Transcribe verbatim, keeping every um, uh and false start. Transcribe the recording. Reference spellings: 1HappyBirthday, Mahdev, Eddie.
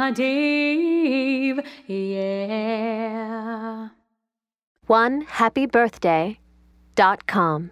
Mahdev, yeah. one happy birthday dot com